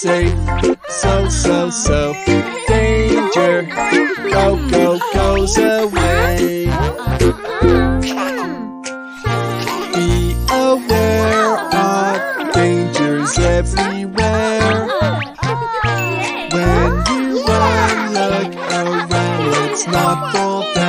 safe, so danger goes away. Be aware of dangers everywhere. When you run, look around, let's not fall down.